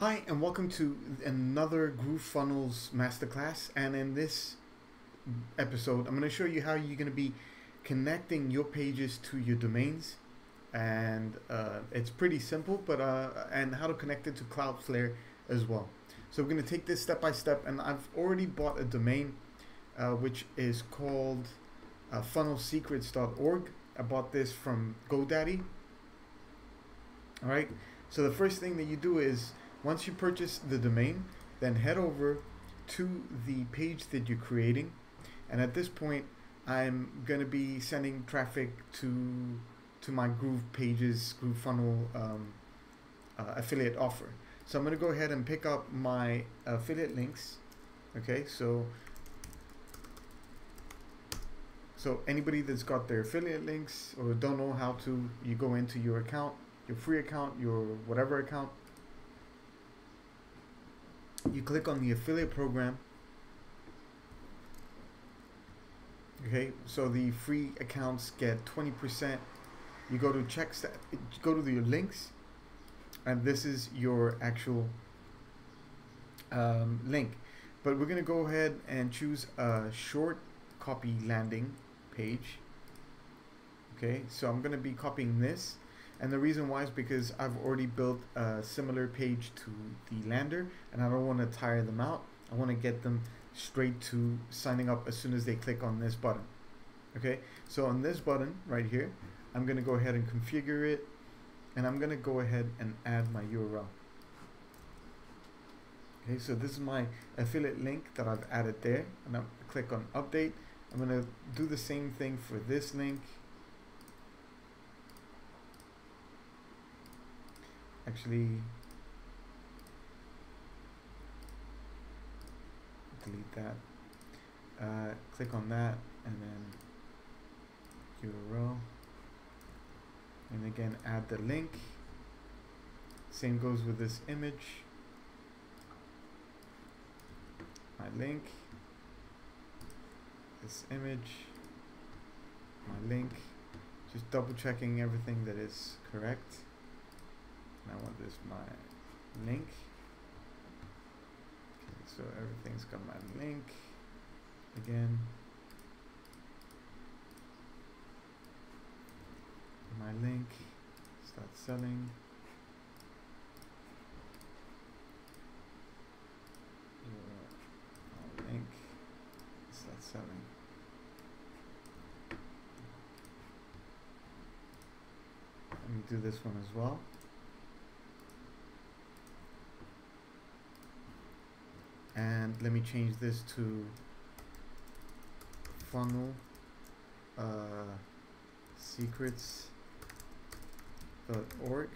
Hi, and welcome to another GrooveFunnels masterclass. And in this episode, I'm going to show you how you're going to be connecting your pages to your domains. And it's pretty simple, but and how to connect it to Cloudflare as well. So we're going to take this step by step. And I've already bought a domain, which is called funnelsecrets.org. I bought this from GoDaddy. All right. So the first thing that you do is, once you purchase the domain, then head over to the page that you're creating. And at this point, I'm going to be sending traffic to my GroovePages, GrooveFunnel affiliate offer. So I'm going to go ahead and pick up my affiliate links. Okay, so anybody that's got their affiliate links or don't know how to, you go into your account, your free account, your whatever account. You click on the affiliate program. Okay, so the free accounts get 20%. You go to go to your links, and this is your actual link. But we're gonna go ahead and choose a short copy landing page. Okay, so I'm gonna be copying this. And the reason why is because I've already built a similar page to the lander, and I don't want to tire them out. I want to get them straight to signing up as soon as they click on this button. Okay, so on this button right here, I'm going to go ahead and configure it, and I'm going to go ahead and add my URL. Okay, so this is my affiliate link that I've added there, and I'll click on update. I'm going to do the same thing for this link. Actually, delete that, click on that, and then URL, and again add the link. Same goes with this image, my link, this image, my link, just double checking everything that is correct. I want this my link. Okay, so everything's got my link again. My link, start selling. My link, start selling. Let me do this one as well. And let me change this to funnel secrets.org.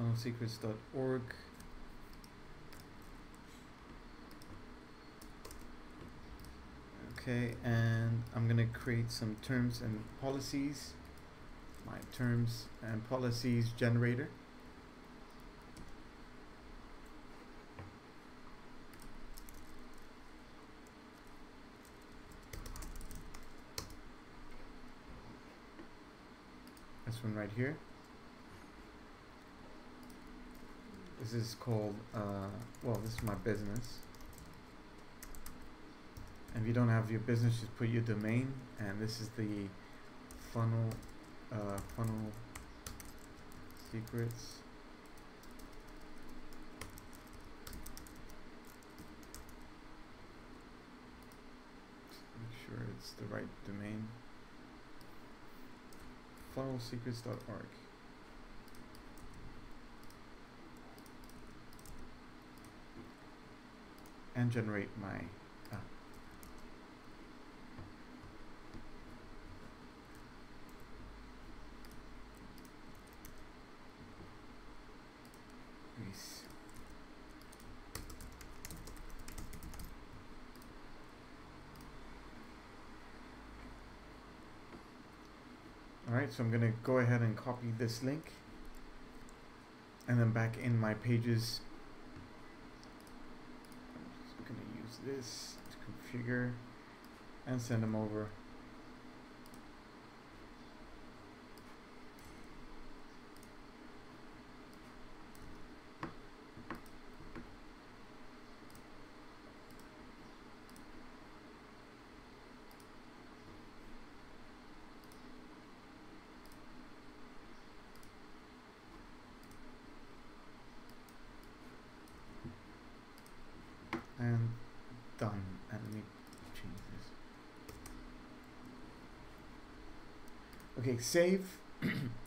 Funnelsecrets.org. Okay, and I'm gonna create some terms and policies. My terms and policies generator. This one right here. This is called, well, this is my business. And if you don't have your business, just put your domain. And this is the funnel. Funnel secrets. Make sure it's the right domain. Funnelsecrets.org. And generate my Alright, so I'm going to go ahead and copy this link, and then back in my pages I'm just going to use this to configure and send them over Okay, save.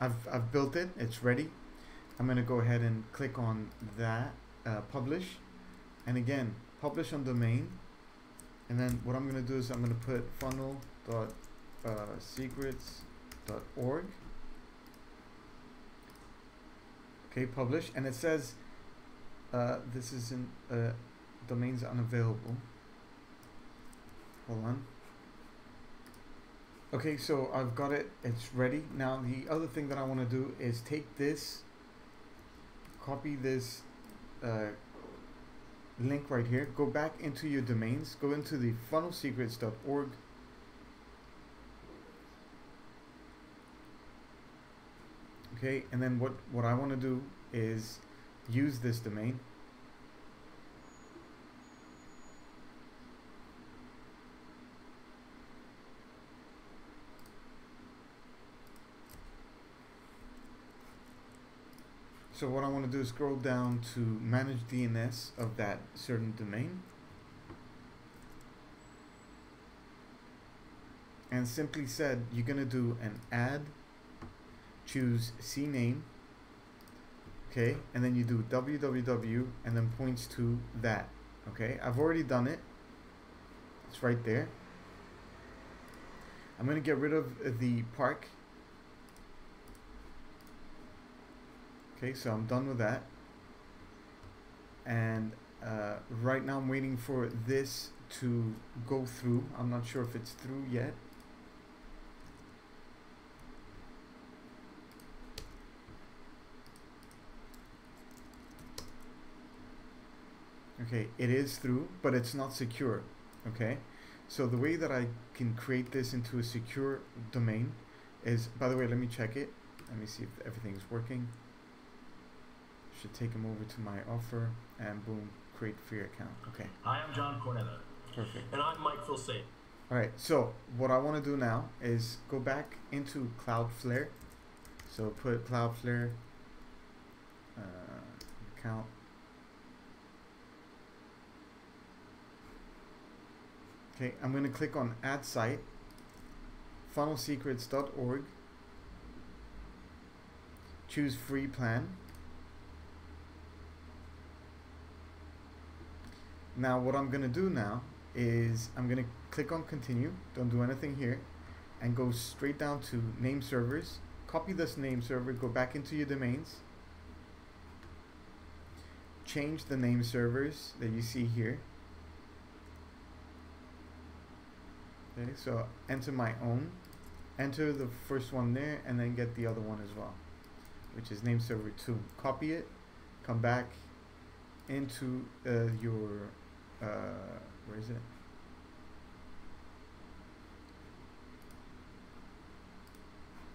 I've built it, it's ready. I'm gonna go ahead and click on that, publish, and again, publish on domain. And then what I'm gonna do is I'm gonna put funnelsecrets.org. Okay, publish, and it says this is in domains unavailable. Hold on. Okay, so I've got it, it's ready. Now the other thing that I want to do is take this, copy this link right here, go back into your domains, go into the funnelsecrets.org, okay, and then what I want to do is use this domain. So what I want to do is scroll down to manage DNS of that certain domain and simply said you're going to do an add, choose CNAME, okay, and then you do www and then points to that. Okay, I've already done it, it's right there. I'm going to get rid of the park. Okay, so I'm done with that, and right now I'm waiting for this to go through. I'm not sure if it's through yet. Okay, it is through, but it's not secure. Okay, so the way that I can create this into a secure domain is, by the way, let me check it, let me see if everything's working. Should take him over to my offer and boom, create free account. Okay. Hi, I'm John Cornetta. Perfect. And I'm Mike Filsay. All right. So what I want to do now is go back into Cloudflare. So put Cloudflare account. Okay. I'm going to click on Add Site, funnelsecrets.org. Choose Free Plan. Now what I'm going to do now is I'm going to click on continue, don't do anything here, and go straight down to name servers, copy this name server, go back into your domains, change the name servers that you see here. Okay, so enter my own, enter the first one there and then get the other one as well, which is name server 2. Copy it, come back into your where is it?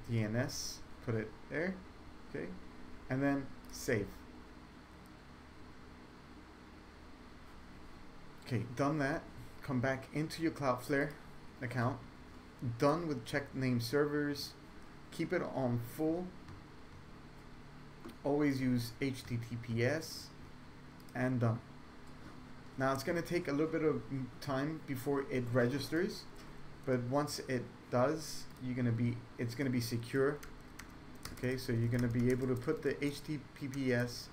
DNS, put it there, okay, and then save. Okay, done that. Come back into your Cloudflare account. Done with check name servers. Keep it on full. Always use HTTPS. And done. Now it's going to take a little bit of time before it registers, but once it does, it's going to be secure. Okay, so you're going to be able to put the HTTPS,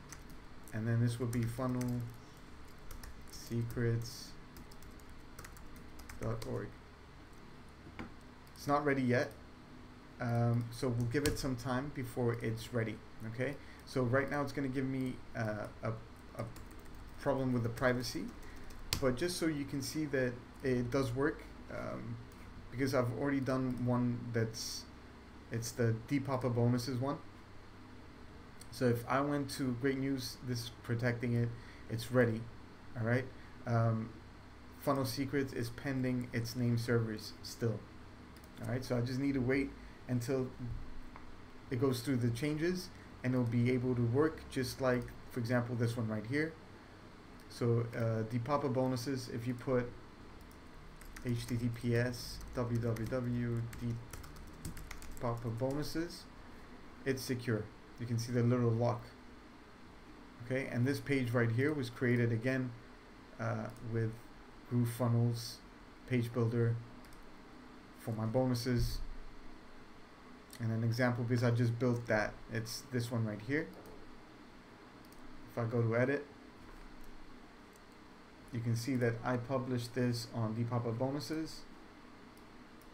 and then this will be funnelsecrets.org. It's not ready yet, so we'll give it some time before it's ready. Okay, so right now it's going to give me a problem with the privacy, but just so you can see that it does work, because I've already done one it's the D-Papa bonuses one. So if I went to great news, this is protecting it, it's ready. All right, Funnel Secrets is pending its name servers still. All right, so I just need to wait until it goes through the changes and it'll be able to work, just like for example this one right here. So D-Papa bonuses, if you put https www D-Papa bonuses, it's secure. You can see the little lock. Okay, and this page right here was created again with GrooveFunnels page builder for my bonuses. And an example, because I just built that, it's this one right here. If I go to edit, you can see that I published this on D-Papa bonuses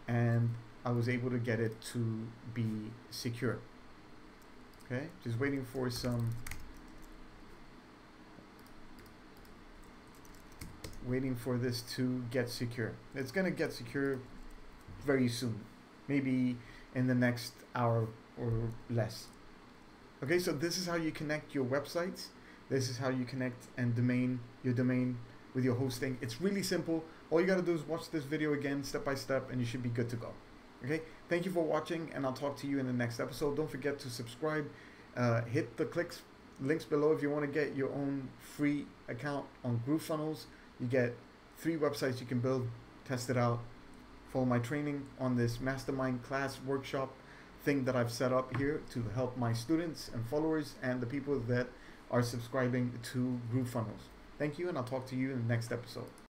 and I was able to get it to be secure. Okay, just waiting for some for this to get secure. It's gonna get secure very soon, maybe in the next hour or less. Okay, so this is how you connect your websites. This is how you connect and your domain with your hosting. It's really simple. All you gotta do is watch this video again, step by step, and you should be good to go. Okay, thank you for watching, and I'll talk to you in the next episode. Don't forget to subscribe. Hit the links below if you want to get your own free account on GrooveFunnels. You get 3 websites you can build, test it out. Follow my training on this mastermind class workshop thing that I've set up here to help my students and followers and the people that are subscribing to GrooveFunnels. Thank you, and I'll talk to you in the next episode.